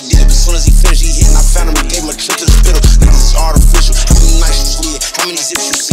he did it, but soon as he finished, he hit and I found him and gave him a trip to the spittle. Niggas, it's artificial. How many nights you slid? How many zips you